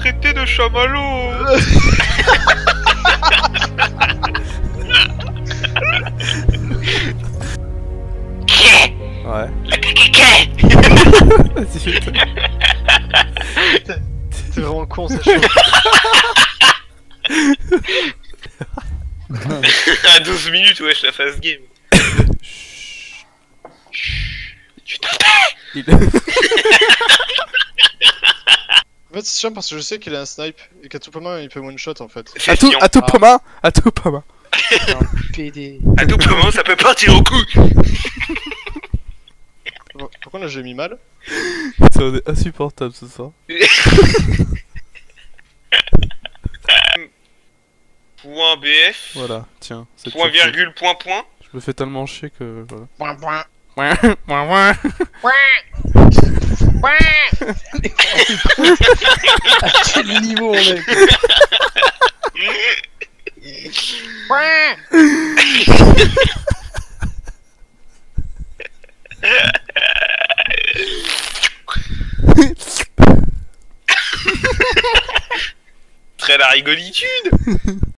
traité de chamallow. Ouais. T'es vraiment con, c'est chaud. À 12 minutes, wesh, la fast game. Tu t'en bats. En fait, c'est chiant parce que je sais qu'il a un snipe et qu'à tout moment il peut one-shot en fait. À tout moment. PD. À tout moment, ça peut partir au cou. Pourquoi là j'ai mis mal? C'est insupportable ce soir. Point BF. Voilà, tiens. Point virgule point point. Je me fais tellement chier que voilà. Point point. Point point. Point. Point. À quel niveau on est? Point. Très la rigolitude.